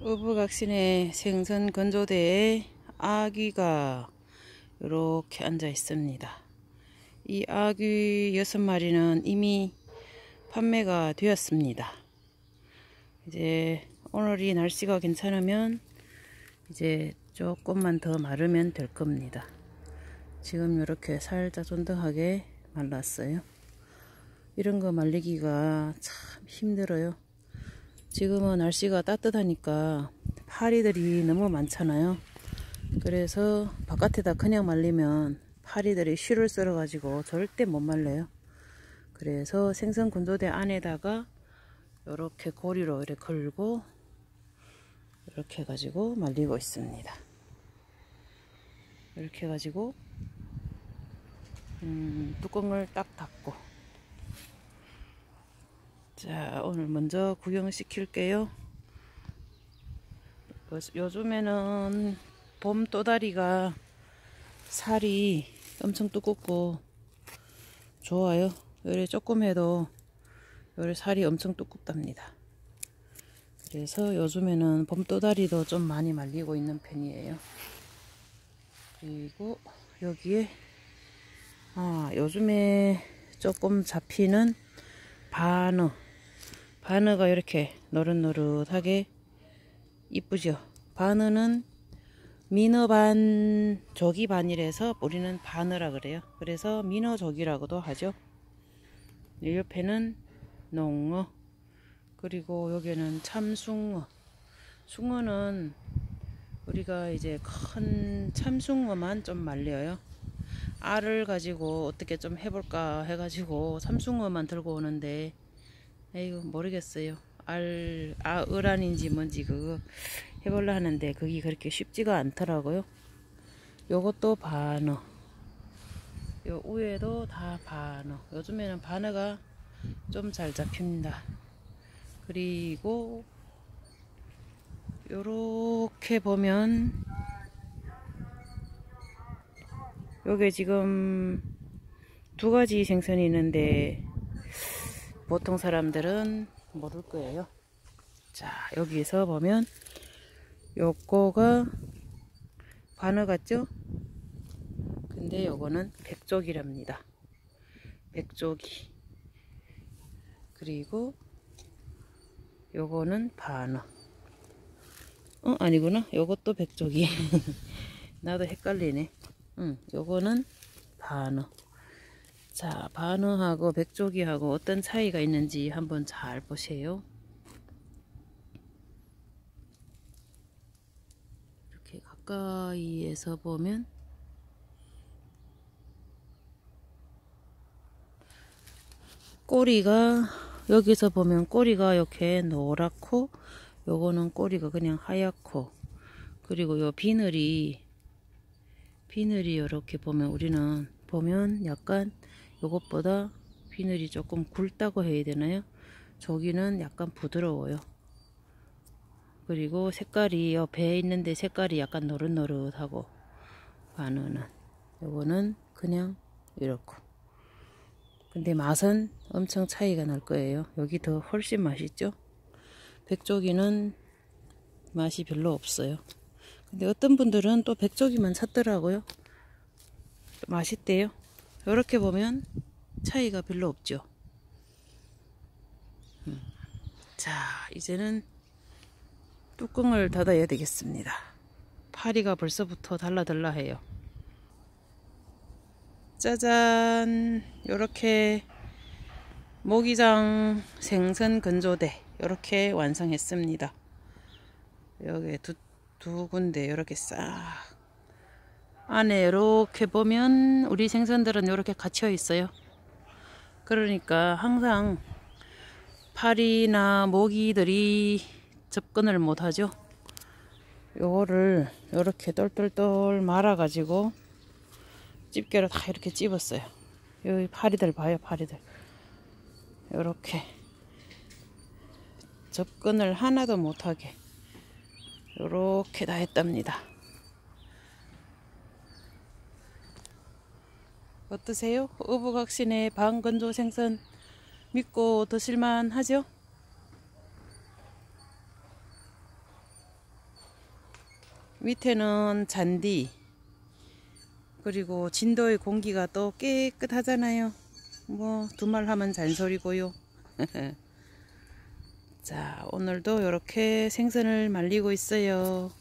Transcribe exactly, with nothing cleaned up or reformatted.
어부각시의 생선 건조대에 아귀가 이렇게 앉아 있습니다. 이 아귀 여섯 마리는 이미 판매가 되었습니다. 이제 오늘이 날씨가 괜찮으면 이제 조금만 더 마르면 될 겁니다. 지금 이렇게 살짝 쫀득하게 말랐어요. 이런 거 말리기가 참 힘들어요. 지금은 날씨가 따뜻하니까 파리들이 너무 많잖아요. 그래서 바깥에다 그냥 말리면 파리들이 실을 썰어 가지고 절대 못 말려요. 그래서 생선 건조대 안에다가 이렇게 고리로 이렇게 걸고 이렇게 가지고 말리고 있습니다. 이렇게 가지고 음, 뚜껑을 딱 닫고, 자, 오늘 먼저 구경시킬게요. 요즘에는 봄 또다리가 살이 엄청 두껍고 좋아요. 요래 조금 해도 요래 살이 엄청 두껍답니다. 그래서 요즘에는 봄 또다리도 좀 많이 말리고 있는 편이에요. 그리고 여기에 아 요즘에 조금 잡히는 반어 반어가 이렇게 노릇노릇하게 이쁘죠. 반어는 민어반 조기반이라서 우리는 반어라 그래요. 그래서 민어조기라고도 하죠. 옆에는 농어, 그리고 여기는 참숭어. 숭어는 우리가 이제 큰 참숭어만 좀 말려요. 알을 가지고 어떻게 좀 해볼까 해가지고 참숭어만 들고 오는데 에이구 모르겠어요. 알, 아, 을안인지 뭔지 그거 해보려 하는데 그게 그렇게 쉽지가 않더라고요. 요것도 반어. 요 위에도 다 반어. 요즘에는 반어가 좀 잘 잡힙니다. 그리고 요렇게 보면 요게 지금 두 가지 생선이 있는데 보통 사람들은 모를 거예요. 자, 여기서 보면 요거가 반어 같죠? 근데 요거는 백조기랍니다. 백조기. 그리고 요거는 반어. 어? 아니구나. 요것도 백조기. 나도 헷갈리네. 응, 요거는 반어. 자, 반어하고 백조기하고 어떤 차이가 있는지 한번 잘 보세요. 이렇게 가까이에서 보면 꼬리가 여기서 보면 꼬리가 이렇게 노랗고 요거는 꼬리가 그냥 하얗고, 그리고 요 비늘이 비늘이 이렇게 보면 우리는 보면 약간 요것보다 비늘이 조금 굵다고 해야 되나요? 저기는 약간 부드러워요. 그리고 색깔이 요 배에 있는데 색깔이 약간 노릇노릇하고, 반어는 요거는 그냥 이렇고. 근데 맛은 엄청 차이가 날 거예요. 여기 더 훨씬 맛있죠? 백조기는 맛이 별로 없어요. 근데 어떤 분들은 또 백조기만 찾더라고요. 맛있대요. 이렇게 보면 차이가 별로 없죠. 음. 자, 이제는 뚜껑을 닫아야 되겠습니다. 파리가 벌써부터 달라달라 해요. 짜잔! 이렇게 모기장 생선 건조대 이렇게 완성했습니다. 여기 두 두 군데 이렇게 싹 안에 이렇게 보면 우리 생선들은 이렇게 갇혀 있어요. 그러니까 항상 파리나 모기들이 접근을 못하죠. 요거를 이렇게 똘똘똘 말아 가지고 집게로 다 이렇게 집었어요. 여기 파리들 봐요. 파리들 이렇게 접근을 하나도 못하게 요렇게 다 했답니다. 어떠세요? 어부각시의 반건조 생선 믿고 드실만 하죠? 밑에는 잔디, 그리고 진도의 공기가 또 깨끗하잖아요. 뭐 두말하면 잔소리고요. 자, 오늘도 이렇게 생선을 말리고 있어요.